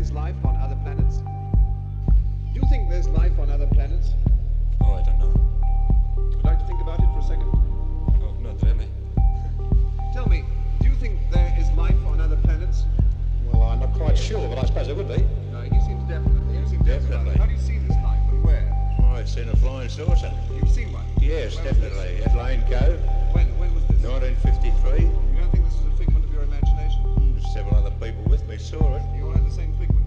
experience life on other planets? Do you think there's life on other planets? Oh, I don't know. Would like to think about it for a second? Oh, not really. Tell me, do you think there is life on other planets? Well, I'm not quite sure, but I suppose there would be. No, you seem definite. You seem definitely. How do you see this life and where? Oh, I've seen a flying saucer. You've seen one? Yes, when definitely. At Lane Cove. When was this? 1953. You don't think this is a figment of your imagination? Several other people with me saw it. You all had the same figment.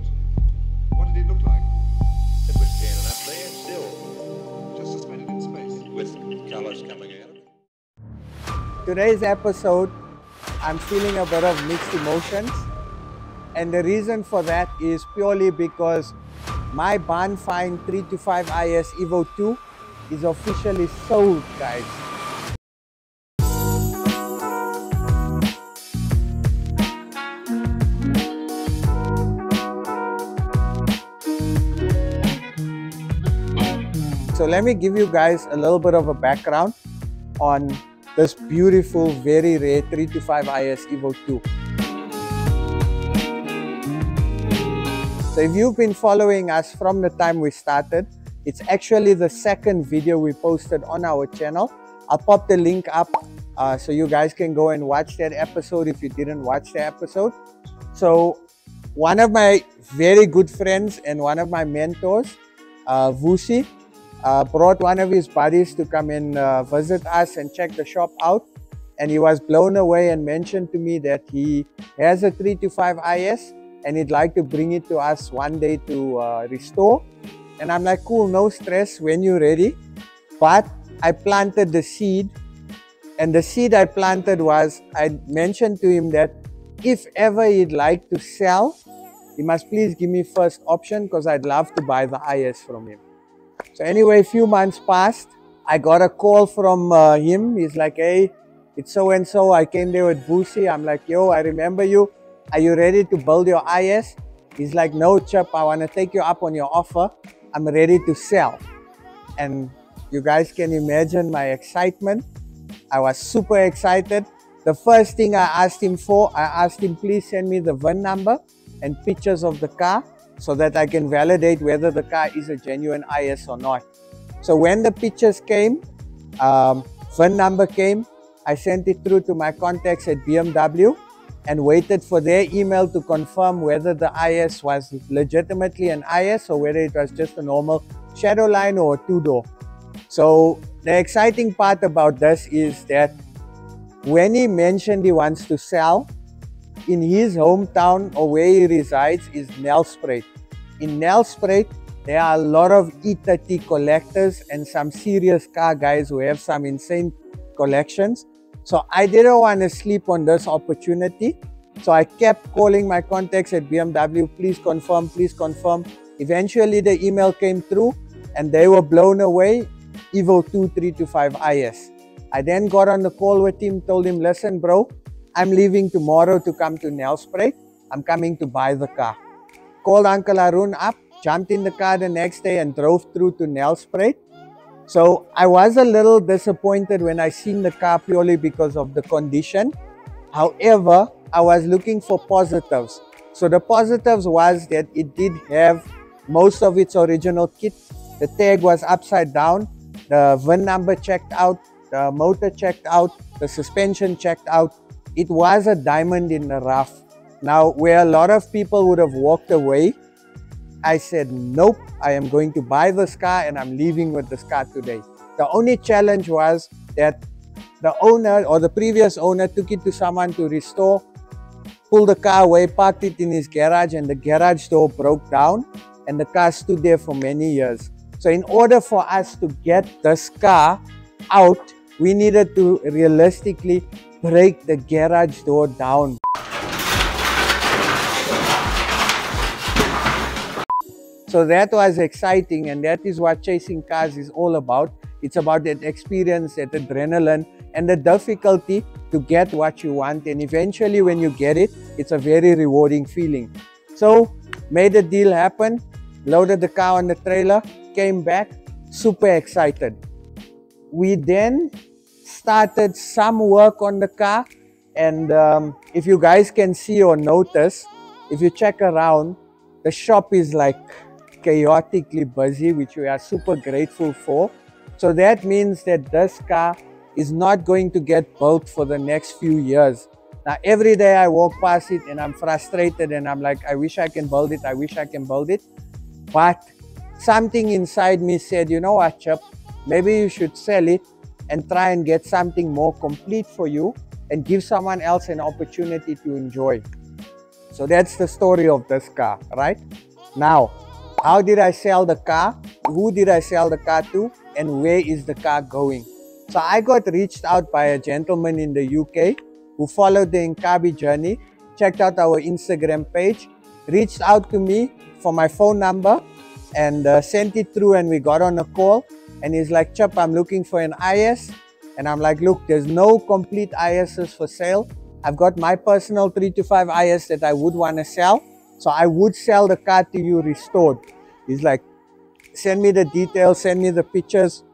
What did it look like? It was standing up there still. Just suspended in space. With colours coming out of it. Today's episode, I'm feeling a bit of mixed emotions. And the reason for that is purely because my Barnfine 325is Evo 2 is officially sold, guys. So let me give you guys a little bit of a background on this beautiful, very rare 325is Evo 2. So if you've been following us from the time we started, it's actually the second video we posted on our channel. I'll pop the link up so you guys can go and watch that episode if you didn't watch the episode. So one of my very good friends and one of my mentors, Vusi, brought one of his buddies to come and visit us and check the shop out. And he was blown away and mentioned to me that he has a 325is. And he'd like to bring it to us one day to restore. And I'm like, cool, no stress, when you're ready. But I planted the seed, and the seed I planted was, I mentioned to him that if ever he'd like to sell, he must please give me first option, because I'd love to buy the IS from him. So anyway, a few months passed, I got a call from him. He's like, hey, it's so-and-so, I came there with Vusi. I'm like, yo, I remember you. Are you ready to build your IS? He's like, no, Chip, I want to take you up on your offer. I'm ready to sell. And you guys can imagine my excitement. I was super excited. The first thing I asked him for, I asked him, please send me the VIN number and pictures of the car so that I can validate whether the car is a genuine IS or not. So when the pictures came, VIN number came, I sent it through to my contacts at BMW and waited for their email to confirm whether the IS was legitimately an IS or whether it was just a normal shadow line or two-door. So the exciting part about this is that when he mentioned he wants to sell, in his hometown or where he resides is Nelspruit. In Nelspruit, there are a lot of E30 collectors and some serious car guys who have some insane collections. So I didn't want to sleep on this opportunity. So I kept calling my contacts at BMW, please confirm, please confirm. Eventually the email came through and they were blown away, Evo 2 325is. I then got on the call with him, told him, listen bro, I'm leaving tomorrow to come to Nelspruit. I'm coming to buy the car. Called Uncle Arun up, jumped in the car the next day and drove through to Nelspruit. So I was a little disappointed when I seen the car purely because of the condition. However, I was looking for positives. So the positives was that it did have most of its original kit. The tag was upside down, the VIN number checked out, the motor checked out, the suspension checked out. It was a diamond in the rough. Now, where a lot of people would have walked away, I said, nope, I am going to buy this car and I'm leaving with this car today. The only challenge was that the owner or the previous owner took it to someone to restore, pulled the car away, parked it in his garage, and the garage door broke down and the car stood there for many years. So in order for us to get this car out, we needed to realistically break the garage door down. So that was exciting, and that is what chasing cars is all about. It's about that experience, that adrenaline, and the difficulty to get what you want. And eventually when you get it, it's a very rewarding feeling. So made the deal happen, loaded the car on the trailer, came back, super excited. We then started some work on the car. And if you guys can see or notice, if you check around, The shop is like chaotically busy, which we are super grateful for. So that means that this car is not going to get built for the next few years. Now every day I walk past it and I'm frustrated and I'm like, I wish I can build it, I wish I can build it. But something inside me said, you know what, Chip, maybe you should sell it and try and get something more complete for you and give someone else an opportunity to enjoy. So that's the story of this car, right? Now, how did I sell the car? Who did I sell the car to? And where is the car going? So I got reached out by a gentleman in the UK who followed the Inkabi journey, checked out our Instagram page, reached out to me for my phone number and sent it through, and we got on a call and he's like, Chip, I'm looking for an IS. And I'm like, look, there's no complete ISs for sale. I've got my personal 325is that I would want to sell. So I would sell the car to you restored. He's like, send me the details, send me the pictures.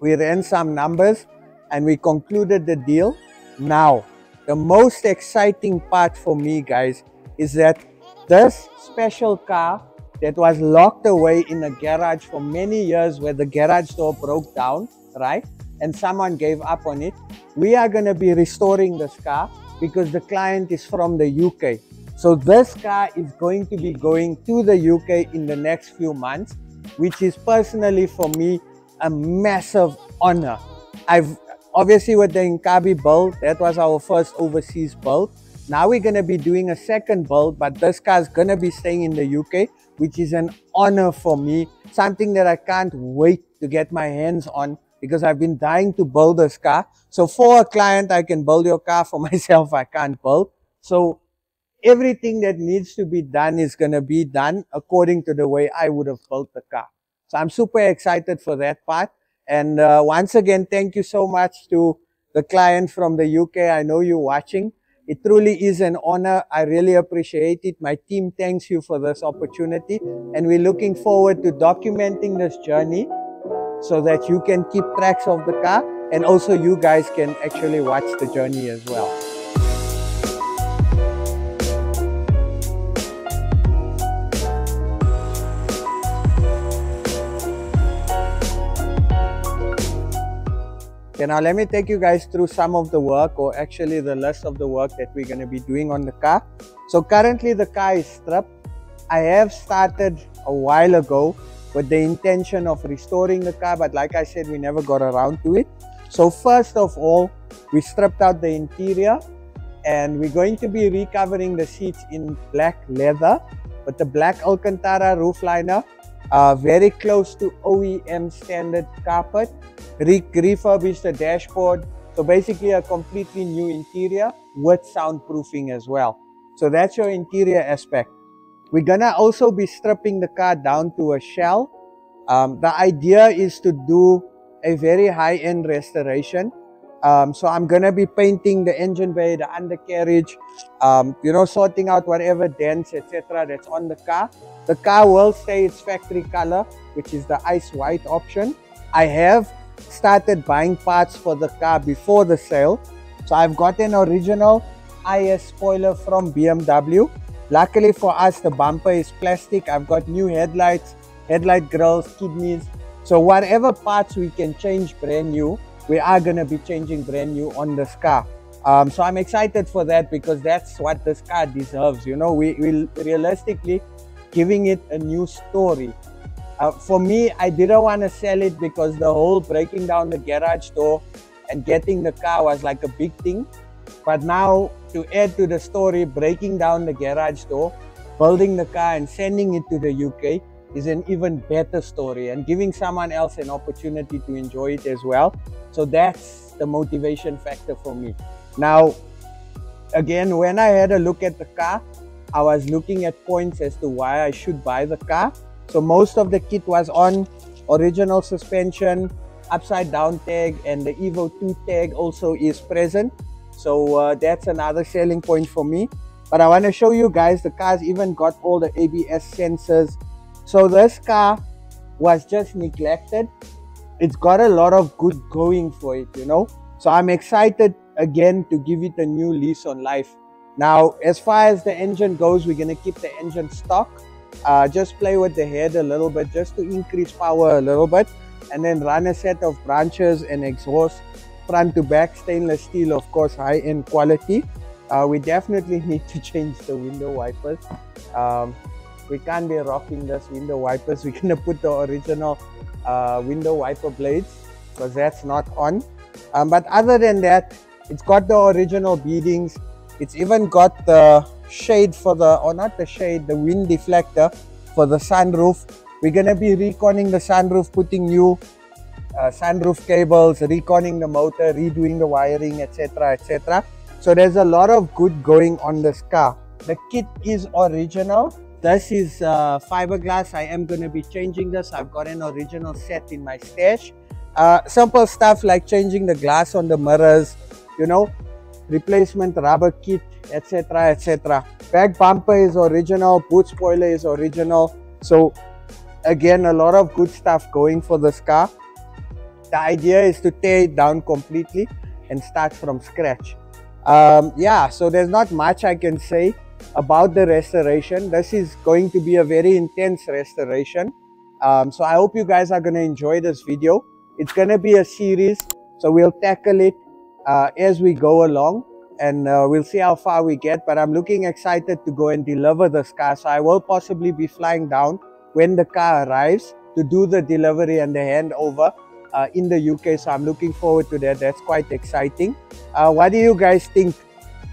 We ran some numbers and we concluded the deal. Now, the most exciting part for me, guys, is that this special car that was locked away in a garage for many years where the garage door broke down, right? And someone gave up on it. We are going to be restoring this car because the client is from the UK. So this car is going to be going to the UK in the next few months, which is personally for me a massive honor. I've obviously with the Inkabi build, that was our first overseas build. Now we're going to be doing a second build, but this car is going to be staying in the UK, which is an honor for me. Something that I can't wait to get my hands on, because I've been dying to build this car. So for a client, I can build your car. For myself, I can't build. So everything that needs to be done is going to be done according to the way I would have built the car. So I'm super excited for that part. And once again, thank you so much to the client from the UK. I know you're watching. It truly is an honor. I really appreciate it. My team thanks you for this opportunity. And we're looking forward to documenting this journey, so that you can keep tracks of the car and also you guys can actually watch the journey as well. Okay, now let me take you guys through some of the work, or actually the list of the work that we're going to be doing on the car. So currently the car is stripped. I have started a while ago with the intention of restoring the car, but like I said, we never got around to it. So first of all, we stripped out the interior and we're going to be recovering the seats in black leather with the black Alcantara roof liner, very close to OEM standard carpet, refurbished the dashboard. So basically a completely new interior with soundproofing as well. So that's your interior aspect. We're gonna also be stripping the car down to a shell. The idea is to do a very high-end restoration. So I'm gonna be painting the engine bay, the undercarriage, you know, sorting out whatever dents, etc. that's on the car. The car will stay its factory color, which is the ice white option. I have started buying parts for the car before the sale. So I've got an original IS spoiler from BMW. Luckily for us, the bumper is plastic. I've got new headlights, headlight grills, kidneys. So whatever parts we can change brand new, we are going to be changing brand new on this car. So I'm excited for that because that's what this car deserves. You know, we're realistically giving it a new story. For me, I didn't want to sell it because the whole breaking down the garage door and getting the car was like a big thing. But now, to add to the story, breaking down the garage door, building the car and sending it to the UK is an even better story, and giving someone else an opportunity to enjoy it as well. So that's the motivation factor for me. Now, again, when I had a look at the car, I was looking at points as to why I should buy the car. So most of the kit was on original suspension, upside down tag, and the Evo 2 tag also is present. So that's another selling point for me. But I want to show you guys, the car's even got all the ABS sensors. So this car was just neglected. It's got a lot of good going for it, you know. So I'm excited again to give it a new lease on life. Now, as far as the engine goes, we're going to keep the engine stock. just play with the head a little bit just to increase power a little bit, and then run a set of branches and exhaust front to back, stainless steel, of course, high-end quality. We definitely need to change the window wipers. We can't be rocking this window wipers. We're gonna put the original window wiper blades because that's not on. But other than that, it's got the original beadings. It's even got the shade for the, or not the shade, the wind deflector for the sunroof. We're gonna be reconning the sunroof, putting new sunroof cables, reconning the motor, redoing the wiring, etc., etc. So there's a lot of good going on this car. The kit is original. This is fiberglass. I am going to be changing this. I've got an original set in my stash. Simple stuff like changing the glass on the mirrors, you know, replacement rubber kit, etc., etc. Back bumper is original. Boot spoiler is original. So again, a lot of good stuff going for this car. The idea is to tear it down completely and start from scratch. Yeah, so there's not much I can say about the restoration. This is going to be a very intense restoration. So I hope you guys are going to enjoy this video. It's going to be a series, so we'll tackle it as we go along, and we'll see how far we get. But I'm looking excited to go and deliver this car, so I will possibly be flying down when the car arrives to do the delivery and the handover in the UK. So I'm looking forward to that. That's quite exciting. What do you guys think?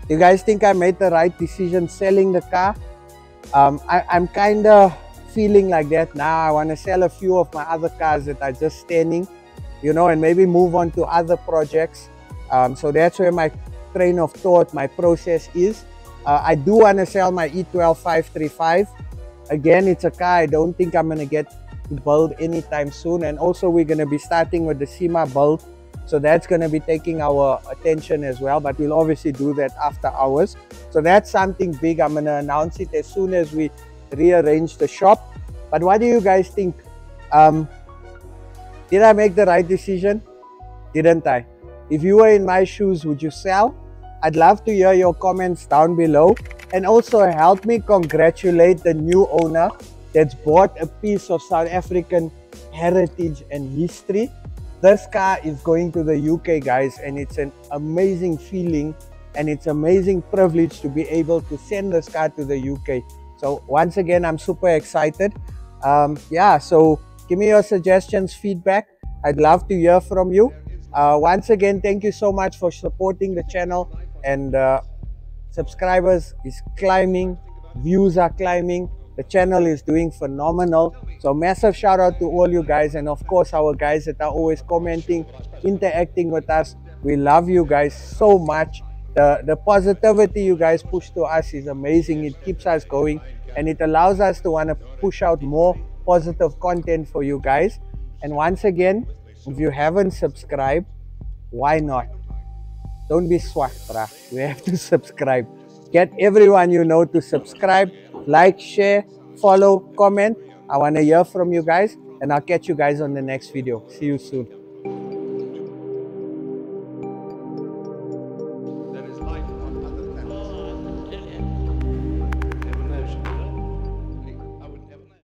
Do you guys think I made the right decision selling the car? I'm kind of feeling like that now. I want to sell a few of my other cars that are just standing, you know, and maybe move on to other projects. So that's where my train of thought, my process is. I do want to sell my E12 535. Again, it's a car I don't think I'm going to get to build anytime soon. And also we're going to be starting with the SEMA build. So that's going to be taking our attention as well, but we'll obviously do that after hours. So that's something big. I'm going to announce it as soon as we rearrange the shop. But what do you guys think? Did I make the right decision? Didn't I? If you were in my shoes, would you sell? I'd love to hear your comments down below. And also help me congratulate the new owner that's bought a piece of South African heritage and history. This car is going to the UK, guys, and it's an amazing feeling and it's amazing privilege to be able to send this car to the UK. So once again, I'm super excited. Yeah, so give me your suggestions, feedback. I'd love to hear from you. Once again, thank you so much for supporting the channel, and subscribers is climbing, views are climbing. The channel is doing phenomenal. So massive shout out to all you guys, and of course our guys that are always commenting, interacting with us. We love you guys so much. The positivity you guys push to us is amazing. It keeps us going and it allows us to want to push out more positive content for you guys. And once again, if you haven't subscribed, why not? Don't be swag, bruh. You have to subscribe. Get everyone you know to subscribe, like, share, follow, comment. I want to hear from you guys, and I'll catch you guys on the next video. See you soon.